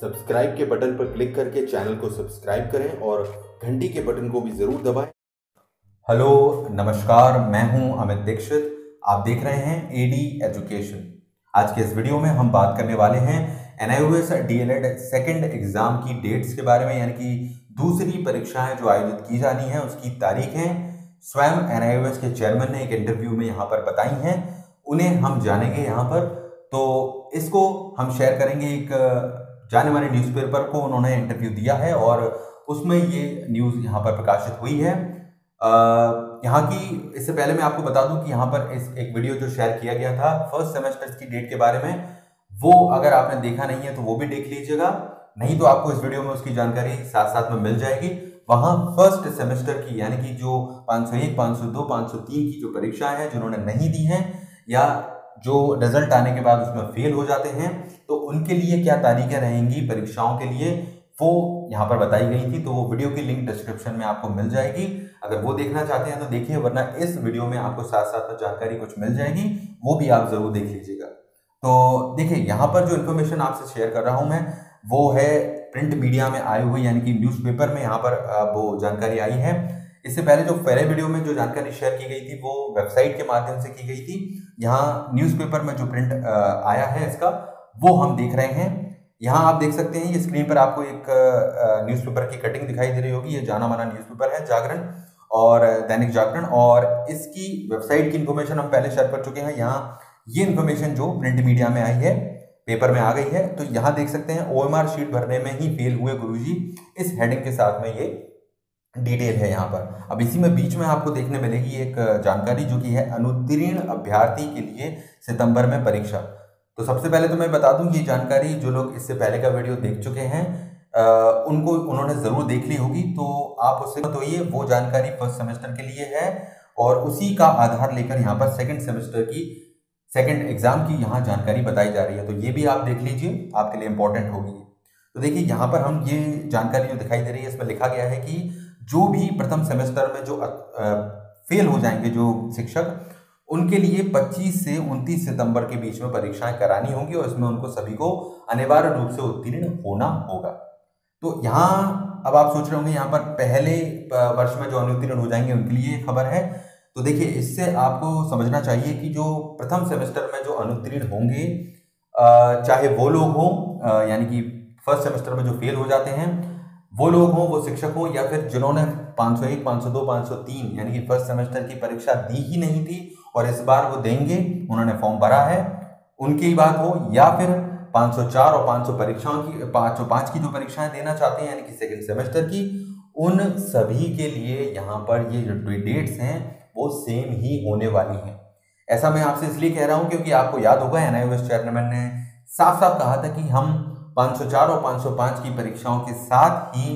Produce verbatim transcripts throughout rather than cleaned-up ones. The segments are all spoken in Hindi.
सब्सक्राइब के बटन पर क्लिक करके चैनल को सब्सक्राइब करें और घंटी के बटन को भी जरूर दबाएं। हेलो नमस्कार, मैं हूं अमित दीक्षित, आप देख रहे हैं एडी एजुकेशन। आज के इस वीडियो में हम बात करने वाले हैं एनआईओएस डीएलएड सेकंड एग्जाम की डेट्स के बारे में, यानी कि दूसरी परीक्षाएं जो आयोजित की जानी है उसकी तारीखें स्वयं एनआईओएस के चेयरमैन ने एक इंटरव्यू में यहाँ पर बताई हैं, उन्हें हम जानेंगे यहाँ पर। तो इसको हम शेयर करेंगे, एक जाने माने न्यूज़पेपर को उन्होंने इंटरव्यू दिया है और उसमें ये न्यूज़ यहाँ पर प्रकाशित हुई है। यहाँ की इससे पहले मैं आपको बता दूं कि यहाँ पर इस एक वीडियो जो शेयर किया गया था फर्स्ट सेमेस्टर की डेट के बारे में, वो अगर आपने देखा नहीं है तो वो भी देख लीजिएगा, नहीं तो आपको इस वीडियो में उसकी जानकारी साथ साथ में मिल जाएगी। वहाँ फर्स्ट सेमेस्टर की यानी कि जो पाँच सौ एक पाँच सौ दो पाँच सौ तीन की जो परीक्षाएं हैं जिन्होंने नहीं दी हैं या जो रिजल्ट आने के बाद उसमें फेल हो जाते हैं, तो उनके लिए क्या तारीखें रहेंगी परीक्षाओं के लिए, वो यहाँ पर बताई गई थी। तो वो वीडियो की लिंक डिस्क्रिप्शन में आपको मिल जाएगी, अगर वो देखना चाहते हैं तो देखिए, वरना इस वीडियो में आपको साथ साथ में जानकारी कुछ मिल जाएगी, वो भी आप जरूर देख लीजिएगा। तो देखिए, यहाँ पर जो इन्फॉर्मेशन आपसे शेयर कर रहा हूँ मैं, वो है प्रिंट मीडिया में आई हुई, यानी कि न्यूज़पेपर में यहाँ पर वो जानकारी आई है। इससे पहले जो पहले वीडियो में जो जानकारी शेयर की गई थी वो वेबसाइट के माध्यम से की गई थी, यहाँ न्यूज़पेपर में जो प्रिंट आया है इसका वो हम देख रहे हैं। यहाँ आप देख सकते हैं, ये स्क्रीन पर आपको एक न्यूज़पेपर की कटिंग दिखाई दे रही होगी, ये जाना माना न्यूज़पेपर है जागरण और दैनिक जागरण, और इसकी वेबसाइट की इन्फॉर्मेशन हम पहले शेयर कर चुके हैं। यहाँ ये इन्फॉर्मेशन जो प्रिंट मीडिया में आई है, पेपर में आ गई है, तो यहाँ देख सकते हैं ओएमआर शीट भरने में ही फेल हुए गुरुजी, इस हेडिंग के साथ में ये डिटेल है यहाँ पर। अब इसी में बीच में आपको देखने मिलेगी एक जानकारी जो कि है अनुत्तीर्ण अभ्यर्थी के लिए सितंबर में परीक्षा। तो सबसे पहले तो मैं बता दूं, ये जानकारी जो लोग इससे पहले का वीडियो देख चुके हैं आ, उनको उन्होंने ज़रूर देख ली होगी, तो आप उससे मत होइए, वो जानकारी फर्स्ट सेमेस्टर के लिए है और उसी का आधार लेकर यहाँ पर सेकंड सेमेस्टर की सेकंड एग्जाम की यहाँ जानकारी बताई जा रही है, तो ये भी आप देख लीजिए, आपके लिए इम्पोर्टेंट होगी। तो देखिए, यहाँ पर हम ये जानकारी जो दिखाई दे रही है इसमें लिखा गया है कि जो भी प्रथम सेमेस्टर में जो फेल हो जाएंगे जो शिक्षक, उनके लिए पच्चीस से उनतीस सितंबर के बीच में परीक्षाएं करानी होंगी और इसमें उनको सभी को अनिवार्य रूप से उत्तीर्ण होना होगा। तो यहाँ अब आप सोच रहे होंगे यहाँ पर पहले वर्ष में जो अनुत्तीर्ण हो जाएंगे उनके लिए खबर है, तो देखिए इससे आपको समझना चाहिए कि जो प्रथम सेमेस्टर में जो अनुत्तीर्ण होंगे, चाहे वो लोग हों यानी कि फर्स्ट सेमेस्टर में जो फेल हो जाते हैं वो लोग हों, वो शिक्षक हों, या फिर जिन्होंने पाँच सौ एक, पाँच सौ दो, पाँच सौ तीन यानी कि फर्स्ट सेमेस्टर की परीक्षा दी ही नहीं थी और इस बार वो देंगे, उन्होंने फॉर्म भरा है, उनकी ही बात हो, या फिर पाँच सौ चार और पाँच सौ परीक्षाओं की पाँच सौ पाँच की जो परीक्षाएं देना चाहते हैं यानी कि सेकंड सेमेस्टर की, उन सभी के लिए यहाँ पर ये जो डेट्स हैं वो सेम ही होने वाली हैं। ऐसा मैं आपसे इसलिए कह रहा हूँ क्योंकि आपको याद होगा एनआईओएस चेयरमैन ने साफ साफ कहा था कि हम पाँच सौ चार और पाँच सौ पाँच की परीक्षाओं के साथ ही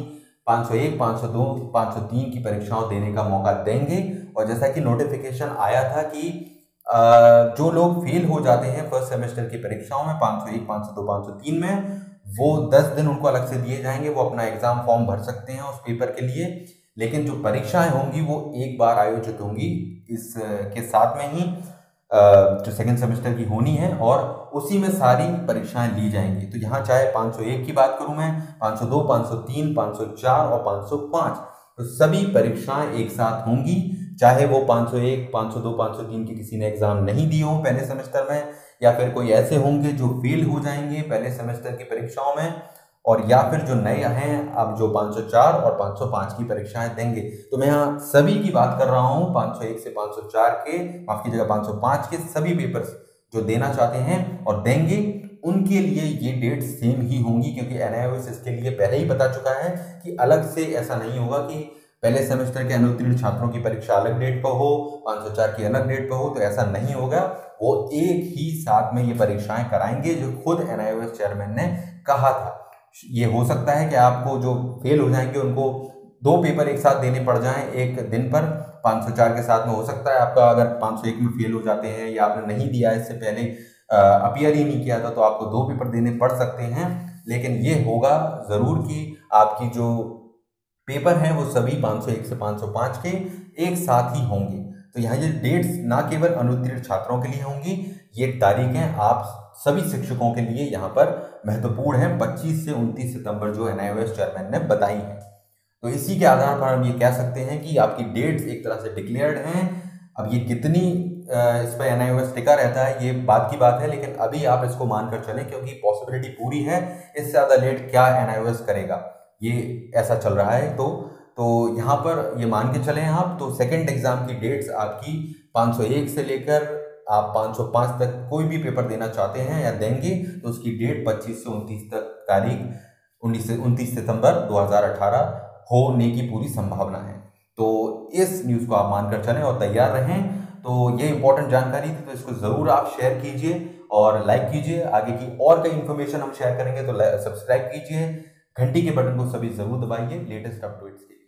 पाँच सौ एक, पाँच सौ दो, पाँच सौ तीन की परीक्षाओं देने का मौका देंगे। और जैसा कि नोटिफिकेशन आया था कि जो लोग फेल हो जाते हैं फर्स्ट सेमेस्टर की परीक्षाओं में पाँच सौ एक, पाँच सौ दो, पाँच सौ तीन में, वो दस दिन उनको अलग से दिए जाएंगे, वो अपना एग्जाम फॉर्म भर सकते हैं उस पेपर के लिए, लेकिन जो परीक्षाएं होंगी वो एक बार आयोजित होंगी, इसके साथ में ही जो सेकेंड सेमेस्टर की होनी है और उसी में सारी परीक्षाएं ली जाएंगी। तो यहाँ चाहे पाँच सौ एक की बात करूँ मैं, पाँच सौ दो, पाँच सौ तीन, पाँच सौ चार और पाँच सौ पाँच, तो सभी परीक्षाएं एक साथ होंगी, चाहे वो पाँच सौ एक, पाँच सौ दो, पाँच सौ तीन की किसी ने एग्ज़ाम नहीं दिए हों पहले सेमेस्टर में, या फिर कोई ऐसे होंगे जो फेल हो जाएंगे पहले सेमेस्टर की परीक्षाओं में, और या फिर जो नए हैं अब जो पाँच सौ चार और पाँच सौ पाँच की परीक्षाएं देंगे। तो मैं यहाँ सभी की बात कर रहा हूँ, पाँच सौ एक से पाँच सौ चार के, आपकी जगह पाँच सौ पाँच के सभी पेपर्स जो देना चाहते हैं और देंगे, उनके लिए ये डेट सेम ही होंगी, क्योंकि एनआईओएस इसके लिए पहले ही बता चुका है कि अलग से ऐसा नहीं होगा कि पहले सेमेस्टर के अनुत्तीर्ण छात्रों की परीक्षा अलग डेट पर हो, पाँच सौ चार की अलग डेट पर हो, तो ऐसा नहीं होगा, वो एक ही साथ में ये परीक्षाएं कराएंगे, जो खुद एनआईओएस चेयरमैन ने कहा था। ये हो सकता है कि आपको जो फेल हो जाएंगे उनको दो पेपर एक साथ देने पड़ जाएं एक दिन पर, पाँच सौ चार के साथ में हो सकता है आपका, अगर पाँच सौ एक में फेल हो जाते हैं या आपने नहीं दिया इससे पहले अपियर ही नहीं किया था, तो आपको दो पेपर देने पड़ सकते हैं, लेकिन ये होगा ज़रूर कि आपकी जो पेपर हैं वो सभी पाँच सौ एक से पाँच सौ पाँच के एक साथ ही होंगे। तो यहाँ ये डेट्स ना केवल अनुत्तीर्ण छात्रों के लिए होंगी, ये तारीखें आप सभी शिक्षकों के लिए यहाँ पर महत्वपूर्ण है, पच्चीस से उनतीस सितंबर जो N I O S chairman ने बताई है। तो इसी के आधार पर हम ये कह सकते हैं कि आपकी डेट्स एक तरह से डिक्लेयर्ड हैं। अब ये कितनी इस पर एन आई ओ एस टिका रहता है ये बात की बात है, लेकिन अभी आप इसको मानकर चलें क्योंकि पॉसिबिलिटी पूरी है, इससे ज़्यादा लेट क्या एन आई ओ एस करेगा, ये ऐसा चल रहा है। तो तो यहाँ पर ये मान के चलें आप, तो सेकंड एग्ज़ाम की डेट्स आपकी पाँच सौ एक से लेकर आप पाँच सौ पाँच तक कोई भी पेपर देना चाहते हैं या देंगे तो उसकी डेट पच्चीस से उनतीस तक तारीख उनतीस सितंबर दो हज़ार अठारह होने की पूरी संभावना है। तो इस न्यूज़ को आप मानकर चलें और तैयार रहें। तो ये इंपॉर्टेंट जानकारी थी, तो इसको ज़रूर आप शेयर कीजिए और लाइक कीजिए। आगे की और कई इन्फॉर्मेशन हम शेयर करेंगे, तो सब्सक्राइब कीजिए, घंटी के बटन को सभी ज़रूर दबाइए लेटेस्ट अपडेट्स के लिए।